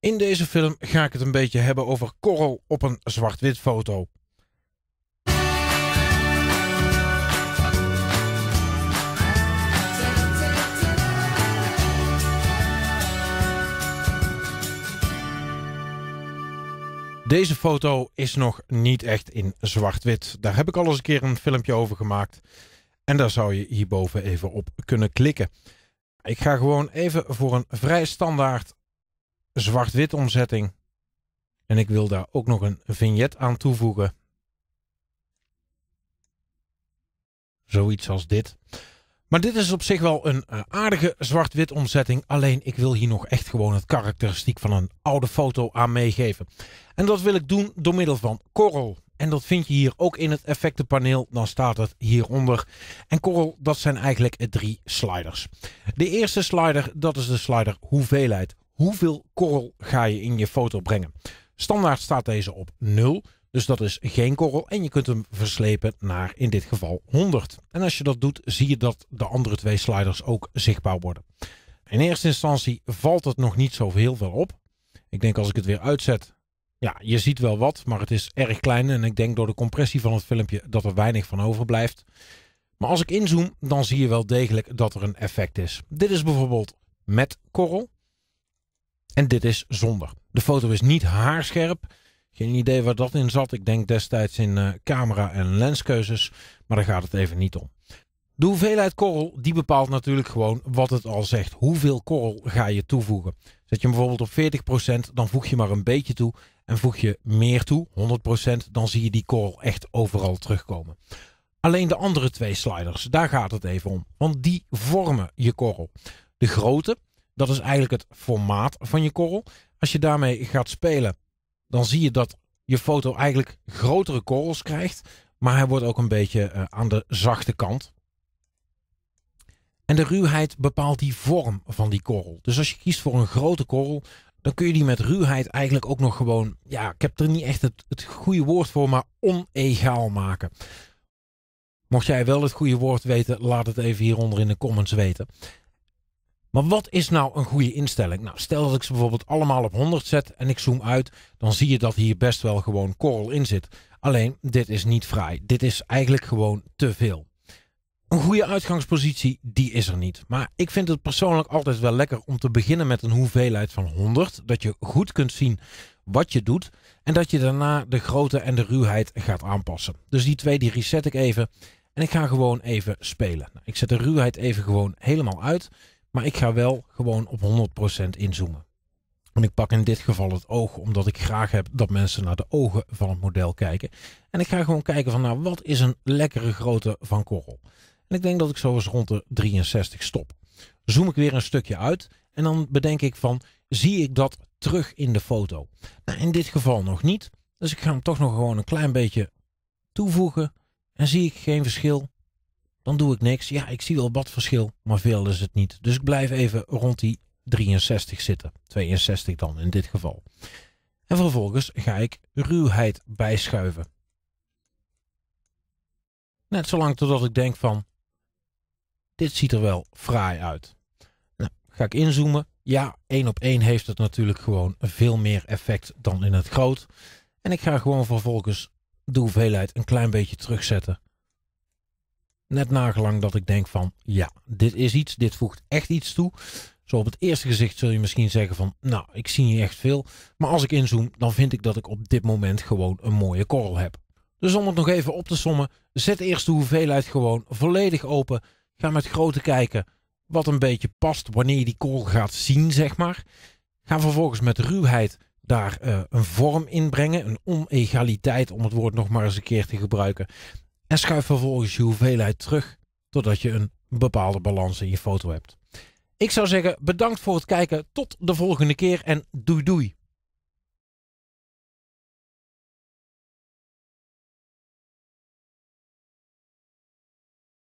In deze film ga ik het een beetje hebben over korrel op een zwart-wit foto. Deze foto is nog niet echt in zwart-wit. Daar heb ik al eens een keer een filmpje over gemaakt. En daar zou je hierboven even op kunnen klikken. Ik ga gewoon even voor een vrij standaard zwart-wit omzetting. En ik wil daar ook nog een vignet aan toevoegen. Zoiets als dit. Maar dit is op zich wel een aardige zwart-wit omzetting. Alleen ik wil hier nog echt gewoon het karakteristiek van een oude foto aan meegeven. En dat wil ik doen door middel van korrel. En dat vind je hier ook in het effectenpaneel. Dan staat het hieronder. En korrel, dat zijn eigenlijk drie sliders. De eerste slider, dat is de slider hoeveelheid. Hoeveel korrel ga je in je foto brengen? Standaard staat deze op 0. Dus dat is geen korrel en je kunt hem verslepen naar in dit geval 100. En als je dat doet, zie je dat de andere twee sliders ook zichtbaar worden. In eerste instantie valt het nog niet zo heel veel op. Ik denk als ik het weer uitzet, ja, je ziet wel wat, maar het is erg klein. En ik denk door de compressie van het filmpje dat er weinig van overblijft. Maar als ik inzoom, dan zie je wel degelijk dat er een effect is. Dit is bijvoorbeeld met korrel en dit is zonder. De foto is niet haarscherp. Geen idee waar dat in zat. Ik denk destijds in camera- en lenskeuzes. Maar daar gaat het even niet om. De hoeveelheid korrel, die bepaalt natuurlijk gewoon wat het al zegt. Hoeveel korrel ga je toevoegen? Zet je hem bijvoorbeeld op 40%, dan voeg je maar een beetje toe. En voeg je meer toe, 100%, dan zie je die korrel echt overal terugkomen. Alleen de andere twee sliders, daar gaat het even om. Want die vormen je korrel. De grootte, dat is eigenlijk het formaat van je korrel. Als je daarmee gaat spelen, dan zie je dat je foto eigenlijk grotere korrels krijgt. Maar hij wordt ook een beetje aan de zachte kant. En de ruwheid bepaalt die vorm van die korrel. Dus als je kiest voor een grote korrel, dan kun je die met ruwheid eigenlijk ook nog gewoon, ja, ik heb er niet echt het goede woord voor, maar onegaal maken. Mocht jij wel het goede woord weten, laat het even hieronder in de comments weten. Maar wat is nou een goede instelling? Nou, stel dat ik ze bijvoorbeeld allemaal op 100 zet en ik zoom uit, dan zie je dat hier best wel gewoon korrel in zit. Alleen, dit is niet fraai. Dit is eigenlijk gewoon te veel. Een goede uitgangspositie, die is er niet. Maar ik vind het persoonlijk altijd wel lekker om te beginnen met een hoeveelheid van 100. Dat je goed kunt zien wat je doet. En dat je daarna de grootte en de ruwheid gaat aanpassen. Dus die twee, die reset ik even. En ik ga gewoon even spelen. Nou, ik zet de ruwheid even gewoon helemaal uit. Maar ik ga wel gewoon op 100% inzoomen. En ik pak in dit geval het oog, omdat ik graag heb dat mensen naar de ogen van het model kijken. En ik ga gewoon kijken van, nou, wat is een lekkere grootte van korrel? En ik denk dat ik zo eens rond de 63 stop. Zoom ik weer een stukje uit en dan bedenk ik van, zie ik dat terug in de foto? Nou, in dit geval nog niet. Dus ik ga hem toch nog gewoon een klein beetje toevoegen. En zie ik geen verschil, dan doe ik niks. Ja, ik zie wel wat verschil, maar veel is het niet. Dus ik blijf even rond die 63 zitten. 62 dan in dit geval. En vervolgens ga ik ruwheid bijschuiven. Net zolang totdat ik denk van, dit ziet er wel fraai uit. Nou, ga ik inzoomen. Ja, 1 op 1 heeft het natuurlijk gewoon veel meer effect dan in het groot. En ik ga gewoon vervolgens de hoeveelheid een klein beetje terugzetten. Net nagelang dat ik denk van, ja, dit is iets, dit voegt echt iets toe. Zo op het eerste gezicht zul je misschien zeggen van, nou, ik zie niet echt veel. Maar als ik inzoom, dan vind ik dat ik op dit moment gewoon een mooie korrel heb. Dus om het nog even op te sommen, zet eerst de hoeveelheid gewoon volledig open. Ga met grootte kijken wat een beetje past wanneer je die korrel gaat zien, zeg maar. Ga vervolgens met ruwheid daar een vorm in brengen, een onegaliteit om het woord nog maar eens een keer te gebruiken. En schuif vervolgens je hoeveelheid terug totdat je een bepaalde balans in je foto hebt. Ik zou zeggen, bedankt voor het kijken, tot de volgende keer en doei doei!